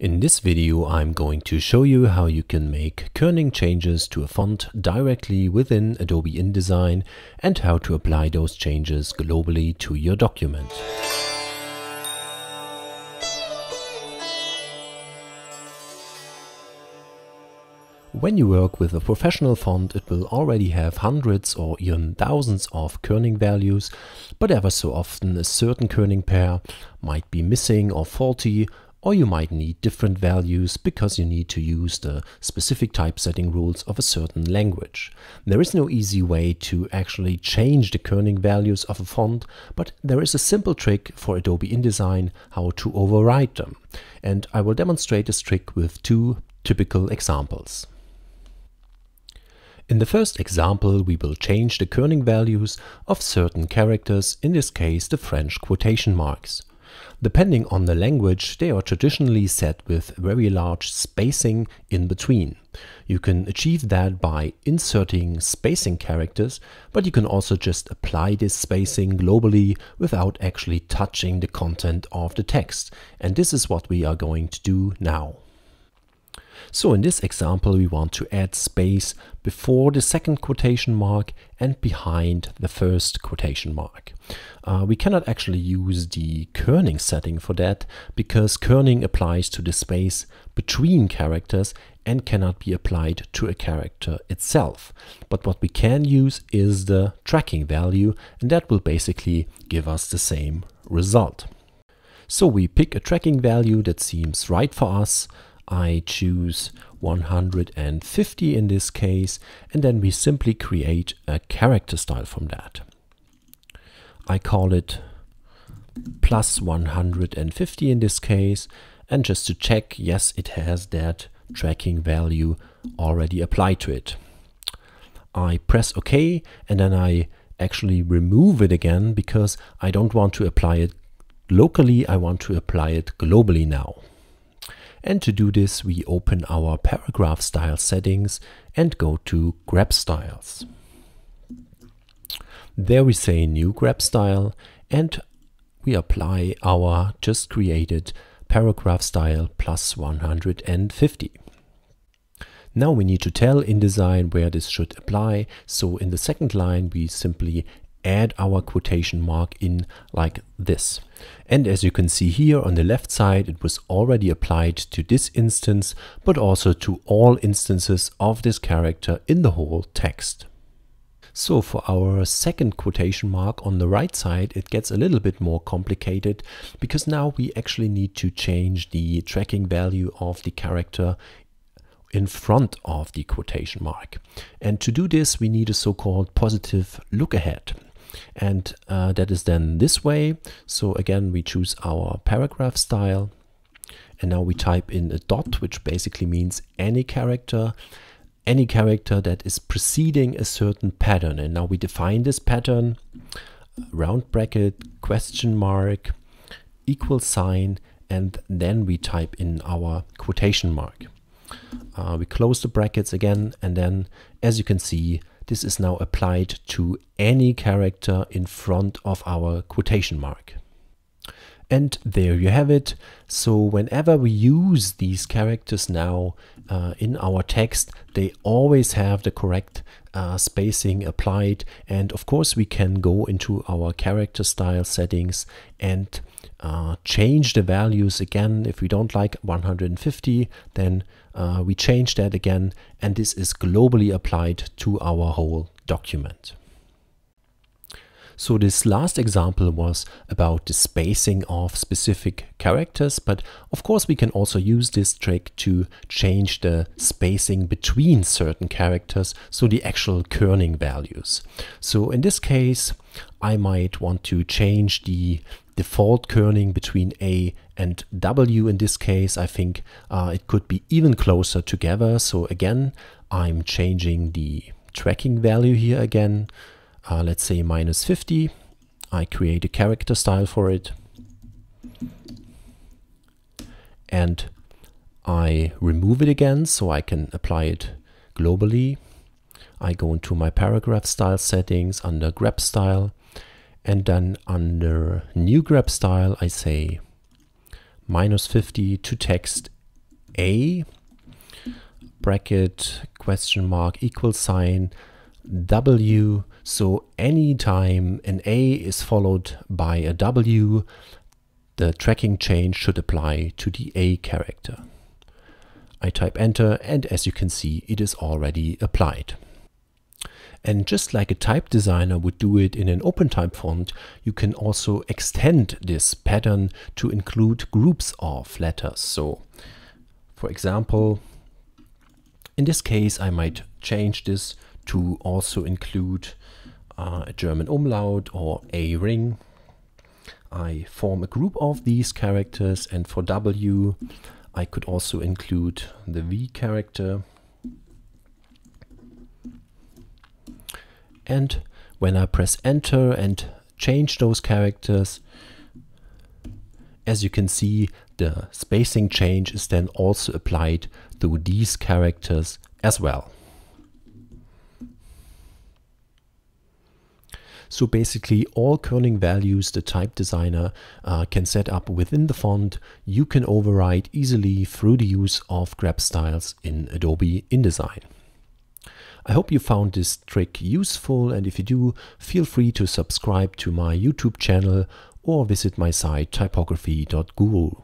In this video, I'm going to show you how you can make kerning changes to a font directly within Adobe InDesign and how to apply those changes globally to your document. When you work with a professional font, it will already have hundreds or even thousands of kerning values, but ever so often a certain kerning pair might be missing or faulty, or you might need different values because you need to use the specific typesetting rules of a certain language. There is no easy way to actually change the kerning values of a font, but there is a simple trick for Adobe InDesign how to override them. And I will demonstrate this trick with two typical examples. In the first example, we will change the kerning values of certain characters, in this case the French quotation marks. Depending on the language, they are traditionally set with very large spacing in between. You can achieve that by inserting spacing characters, but you can also just apply this spacing globally without actually touching the content of the text. And this is what we are going to do now. So in this example, we want to add space before the second quotation mark and behind the first quotation mark. We cannot actually use the kerning setting for that, because kerning applies to the space between characters and cannot be applied to a character itself. But what we can use is the tracking value, and that will basically give us the same result. So we pick a tracking value that seems right for us. I choose 150 in this case, and then we simply create a character style from that. I call it plus 150 in this case, and just to check, yes, it has that tracking value already applied to it. I press OK, and then I actually remove it again because I don't want to apply it locally, I want to apply it globally now. And to do this, we open our paragraph style settings and go to GREP styles. There we say new GREP style, and we apply our just created paragraph style plus 150. Now we need to tell InDesign where this should apply. So in the second line, we simply add our quotation mark in like this. And as you can see here on the left side, it was already applied to this instance, but also to all instances of this character in the whole text. So for our second quotation mark on the right side, it gets a little bit more complicated, because now we actually need to change the tracking value of the character in front of the quotation mark. And to do this, we need a so-called positive look ahead. And that is then this way. So again, we choose our paragraph style, and now we type in a dot, which basically means any character that is preceding a certain pattern. And now we define this pattern, round bracket, question mark, equal sign, and then we type in our quotation mark. We close the brackets again, and then as you can see, this is now applied to any character in front of our quotation mark. And there you have it. So whenever we use these characters now in our text, they always have the correct spacing applied. And of course, we can go into our character style settings and change the values again. If we don't like 150, then we change that again. And this is globally applied to our whole document. So this last example was about the spacing of specific characters, but of course we can also use this trick to change the spacing between certain characters, so the actual kerning values. So in this case, I might want to change the default kerning between A and W. In this case, I think it could be even closer together. So again, I'm changing the tracking value here again. Let's say minus 50. I create a character style for it, and I remove it again so I can apply it globally. I go into my paragraph style settings under grep style, and then under new grep style I say minus 50 to text A, bracket, question mark, equal sign, W. So anytime an A is followed by a W, the tracking change should apply to the A character. I type enter, and as you can see, it is already applied. And just like a type designer would do it in an OpenType font, you can also extend this pattern to include groups of letters. So, for example, in this case, I might change this to also include a German umlaut or a ring. I form a group of these characters, and for W, I could also include the V character. And when I press enter and change those characters, as you can see, the spacing change is then also applied to these characters as well. So basically all kerning values the type designer can set up within the font, you can override easily through the use of grep styles in Adobe InDesign. I hope you found this trick useful, and if you do, feel free to subscribe to my YouTube channel or visit my site Typography.Guru.